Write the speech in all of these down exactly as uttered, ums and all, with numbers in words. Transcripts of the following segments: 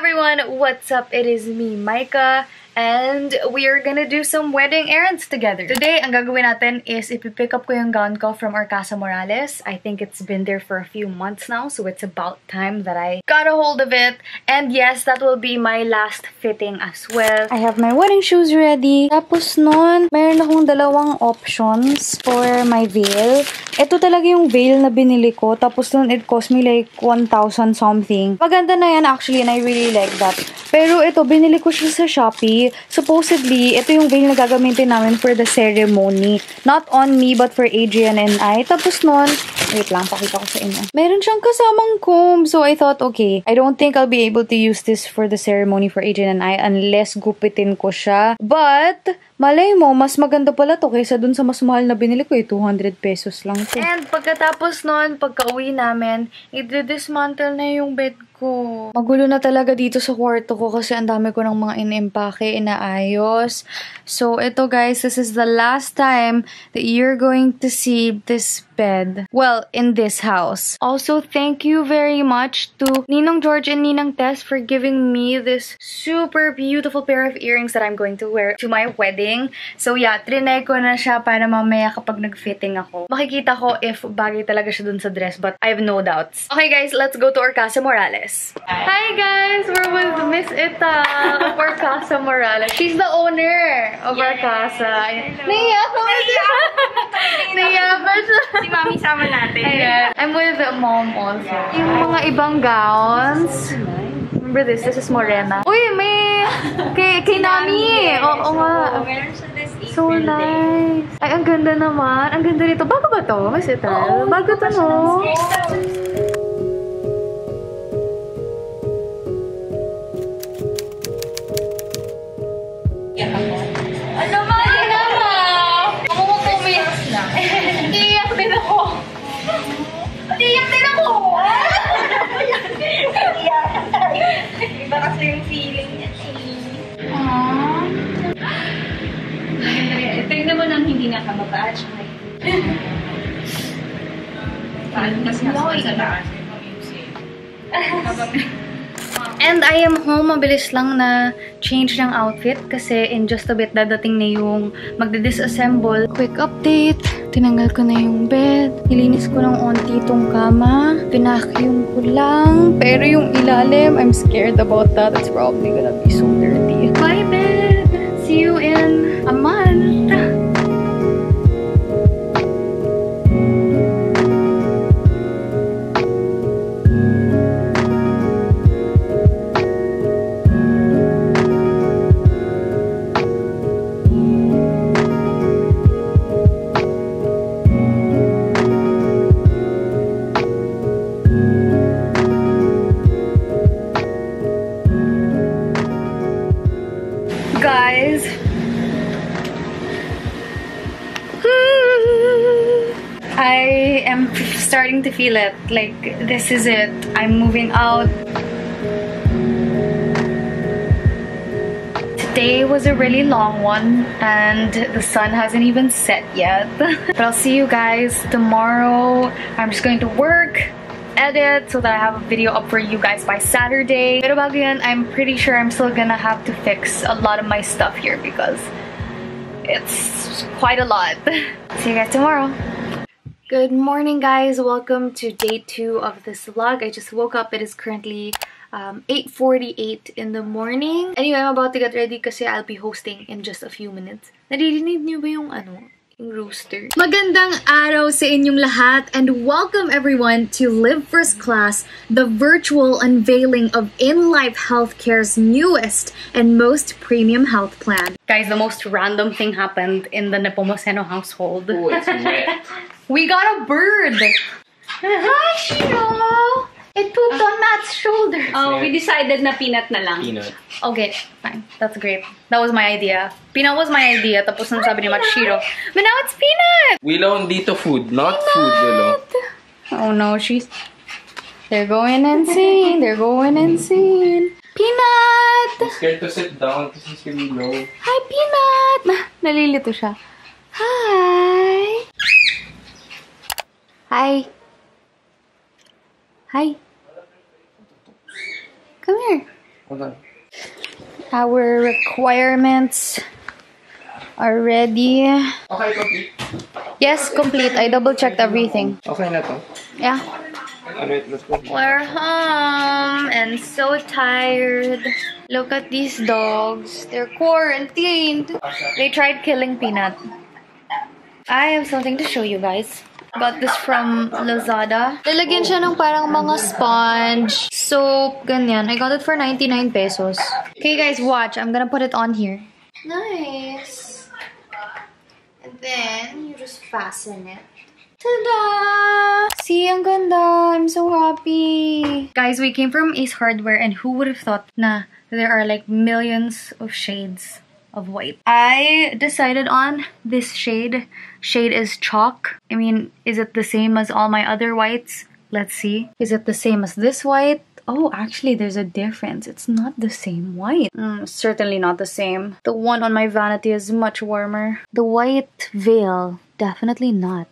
everyone, what's up? It is me, Micah, and we are gonna do some wedding errands together. Today, ang gagawin natin is ipipick up ko yung gown ko from Our Casa Morales. I think it's been there for a few months now, so it's about time that I got a hold of it. And yes, that will be my last fitting as well. I have my wedding shoes ready. Tapos nun, mayroon akong dalawang options for my veil. Ito talaga yung veil na binili ko. Tapos nun, it cost me like one thousand something. Maganda na yan actually, and I really like that. Pero ito, binili ko siya sa Shopee. Supposedly, ito yung veil na gagamitin namin for the ceremony. Not on me, but for Adrian and I. Tapos nun, wait lang, pakita ko sa inyo. Meron siyang kasamang comb. So I thought, okay, I don't think I'll be able to use this for the ceremony for Adrian and I unless gupitin ko siya. But, malay mo, mas maganda pala to kaysa dun sa mas mahal na binili ko. Eh, two hundred pesos lang to. And pagkatapos nun, pagka-uwi namin, i-dismantle na yung bed ko. Magulo na talaga dito sa kwarto ko kasi ang dami ko ng mga in-empake, inaayos. So, ito guys, this is the last time that you're going to see this bed. Well, in this house. Also, thank you very much to Ninong George and Ninang Tess for giving me this super beautiful pair of earrings that I'm going to wear to my wedding. So, yeah, trinay ko na siya para mamaya kapag nag-fitting ako. Makikita ko if bagay talaga siya dun sa dress, but I have no doubts. Okay guys, let's go to Our Casa Morales. Hi guys, we're with Miss Ita of Our Casa Morales. She's the owner of yes. Our Casa. Naiya, Naiya, si Mami sama natin. Ayan. I'm with the mom also. Yeah. Yung mga ibang gowns. Remember this? This is Morena. Uy, may kay kay Nami. Oo oh, nga. So nice. Ay, ang ganda naman. Ang ganda nito. Bago ba to, Miss Ita? Oh, bago to no. And I am home. Mabilis lang na change ng outfit kasi in just a bit dadating na yung magdi-disassemble. Quick update. Tinanggal ko na yung bed. Nilinis ko ng onti itong kama. Pinakyum ko lang. Pero yung ilalim, I'm scared about that. It's probably gonna be so dirty. Bye, bed! See you in a month! Guys, I am starting to feel it. Like, this is it. I'm moving out. Today was a really long one and the sun hasn't even set yet. But I'll see you guys tomorrow. I'm just going to work. Edit so that I have a video up for you guys by Saturday. Pero bago yan, I'm pretty sure I'm still gonna have to fix a lot of my stuff here because it's quite a lot. See you guys tomorrow. Good morning guys. Welcome to day two of this vlog. I just woke up. It is currently Um, eight forty-eight in the morning. Anyway, I'm about to get ready kasi I'll be hosting in just a few minutes. Naririnig niyo ba yung ano? Rooster. Magandang araw sa inyong lahat and welcome everyone to Live First Class, the virtual unveiling of InLife Healthcare's newest and most premium health plan. Guys, the most random thing happened in the Nepomuceno household. Oh, it's wet. We got a bird! Hi, Shino! It pooped on Matt's shoulder. Oh, we decided na Peanut na lang. Peanut. Okay, fine. That's great. That was my idea. Peanut was my idea. Tapos nang sabi ni Matshiro. But now it's Peanut! Willow, dito food. Not Peanut. Food, Willow. Oh no, she's... They're going insane. They're going insane. Peanut! I'm scared to sit down kasi si Willow. Hi, Peanut! Nalilito siya. Hi! Hi! Hi! Come here. Hold on. Our requirements are ready. Okay, complete? Yes, complete. I double-checked everything. Okay na to? Yeah. We're home and so tired. Look at these dogs. They're quarantined. They tried killing Peanut. I have something to show you guys. Bought this from Lazada. Nilagyan siya ng parang mga sponge, soap, ganyan. I got it for ninety-nine pesos. Okay guys, watch. I'm gonna put it on here. Nice. And then, you just fasten it. Ta-da! See, ang ganda. I'm so happy. Guys, we came from Ace Hardware and who would have thought na there are like millions of shades of white. I decided on this shade. Shade is chalk. I mean, is it the same as all my other whites? Let's see. Is it the same as this white? Oh, actually, there's a difference. It's not the same white. Mm, certainly not the same. The one on my vanity is much warmer. The white veil, definitely not.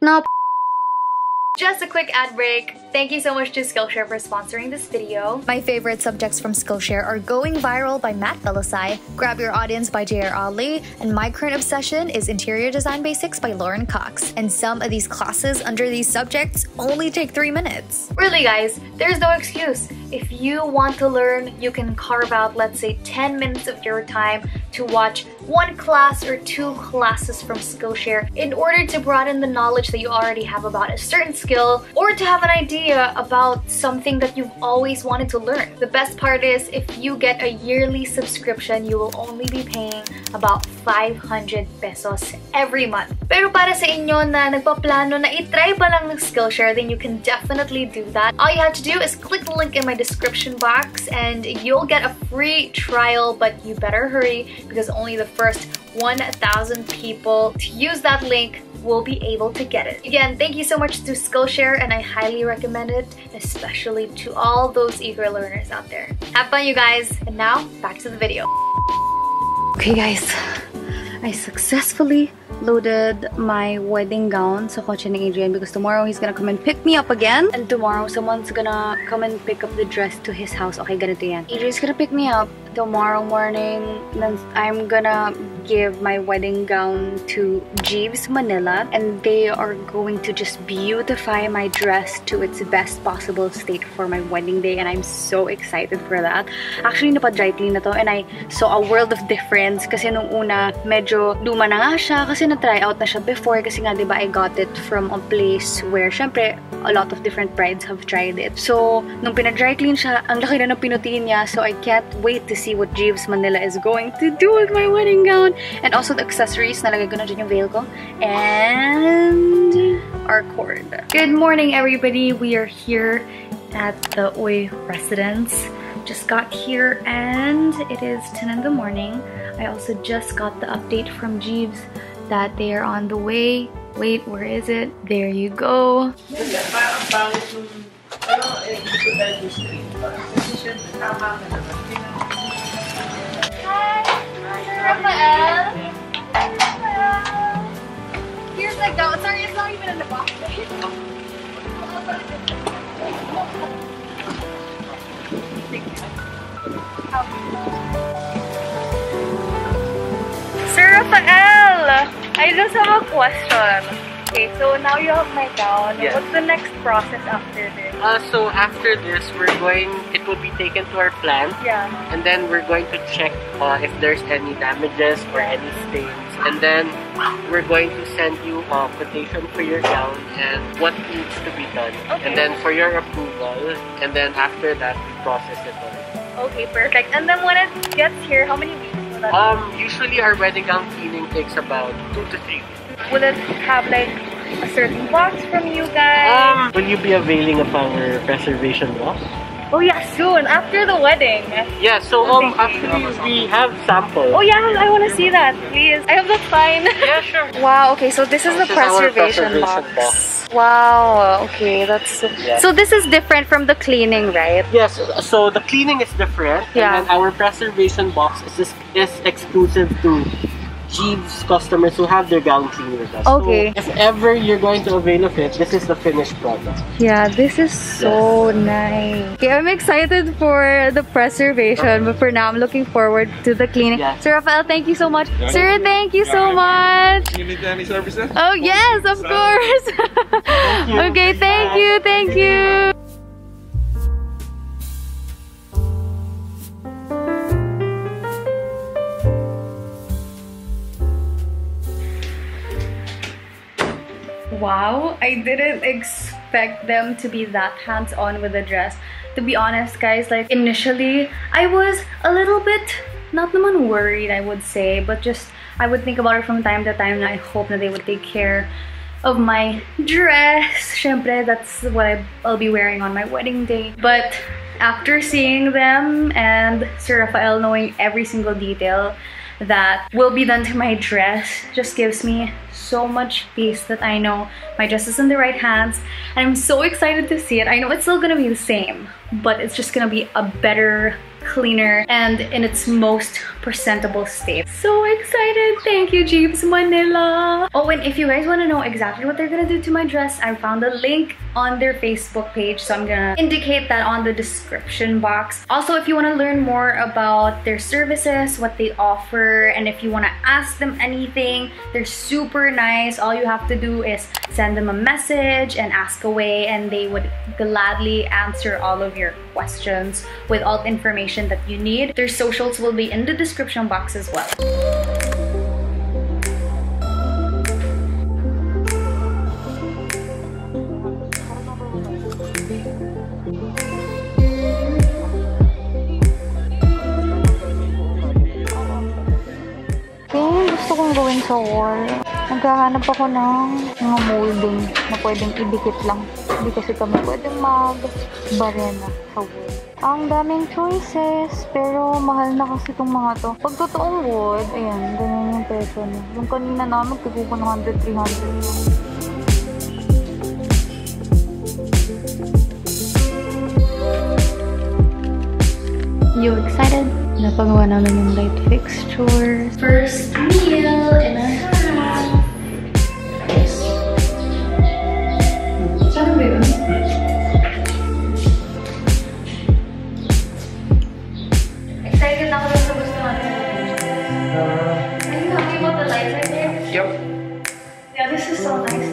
Nope. Just a quick ad break. Thank you so much to Skillshare for sponsoring this video. My favorite subjects from Skillshare are Going Viral by Matt Bellassai, Grab Your Audience by J R Ali, and my current obsession is Interior Design Basics by Lauren Cox. And some of these classes under these subjects only take three minutes. Really guys, there's no excuse. If you want to learn, you can carve out, let's say, ten minutes of your time to watch one class or two classes from Skillshare in order to broaden the knowledge that you already have about a certain skill or to have an idea about something that you've always wanted to learn. The best part is if you get a yearly subscription, you will only be paying about five hundred pesos every month. Pero para sa inyo na nagpaplano na itry pa lang ng Skillshare, then you can definitely do that. All you have to do is click the link in my description box and you'll get a free trial, but you better hurry because only the first one thousand people to use that link will be able to get it. Again, thank you so much to Skillshare and I highly recommend it, especially to all those eager learners out there. Have fun you guys, and now back to the video. Okay guys, I successfully loaded my wedding gown sa kotse ni Adrian because tomorrow he's gonna come and pick me up again, and tomorrow someone's gonna come and pick up the dress to his house. Okay, ganito yan. Adrian's gonna pick me up tomorrow morning, then I'm gonna give my wedding gown to Jeeves Manila and they are going to just beautify my dress to its best possible state for my wedding day, and I'm so excited for that. Actually, napa-dry clean na to and I saw a world of difference kasi nung una medyo luma na nga siya kasi na-try out na siya before kasi nga diba I got it from a place where syempre a lot of different brides have tried it. So, nung pina-dry clean siya, ang laki na nung pinutiin niya, so I can't wait to see what Jeeves Manila is going to do with my wedding gown. And also the accessories, nalagay ko na dyan yung veil ko. And our cord. Good morning everybody. We are here at the Oi residence. Just got here and it is ten in the morning. I also just got the update from Jeeves that they are on the way. Wait, where is it? There you go. Sir Raphael. Here's like that one. Sorry, it's not even in the box. Sir Raphael, I just have a question. Okay, so now you have my gown. Yes. What's the next process after this? Uh, so after this, we're going, it will be taken to our plant. Yeah. And then we're going to check uh, if there's any damages or any stains. And then we're going to send you a quotation for your gown and what needs to be done. Okay. And then for your approval. And then after that, we process it all. Okay, perfect. And then when it gets here, how many weeks will that Um, be? Usually our wedding gown cleaning takes about two to three weeks. Will it have like a certain box from you guys? Um, will you be availing of our reservation box? Oh yeah, soon, after the wedding. Yeah, so um, actually we have samples. Oh yeah, I want to see that, please. I hope that's fine. Yeah, sure. Wow, okay, so this is this the is preservation box. box. Wow, okay, that's... So, yeah. so this is different from the cleaning, right? Yes, so the cleaning is different. Yeah. And then our preservation box is, is exclusive to Jeeves customers who have their gallantry with us. Okay. So if ever you're going to avail of it, this is the finished product. Yeah, this is so yes. nice. Okay, I'm excited for the preservation, but for now I'm looking forward to the cleaning. Yeah. Sir Raphael, thank you so much. Yeah. Sir, thank you so much. You need any services? Oh yes, of course. Thank you. Okay, thank you, thank you. Wow, I didn't expect them to be that hands-on with the dress. To be honest guys, like initially, I was a little bit, not naman worried I would say, but just I would think about it from time to time and I hope that they would take care of my dress. Syempre, that's what I'll be wearing on my wedding day. But after seeing them and Sir Raphael knowing every single detail that will be done to my dress, just gives me so much peace that I know my dress is in the right hands, and I'm so excited to see it. I know it's still gonna be the same, but it's just gonna be a better, cleaner, and in its most presentable state. So excited! Thank you, Jeeves Manila! Oh, and if you guys want to know exactly what they're gonna do to my dress, I found a link on their Facebook page, so I'm gonna indicate that on the description box. Also, if you want to learn more about their services, what they offer, and if you want to ask them anything, they're super nice. All you have to do is send them a message and ask away, and they would gladly answer all of your questions with all the information that you need. Their socials will be in the description box as well. Hey, gusto kong gawin sa wall. Naghahanap ako ng mga molding na pwedeng idikit lang. Hindi kasi kami pwedeng mag-barena sa wall. Ang daming choices, pero mahal na kasi itong mga to. Pag totoong wood, ayan, ganyan yung presyo niya. Yung kanina namin, tugupo ng one hundred, three hundred. You excited? Napagawa namin yung light fixtures. First meal in our house. Saan ba yun? Excited ako sa gusto natin. Are you happy about the lights right there? Yep. Yeah, this is so nice.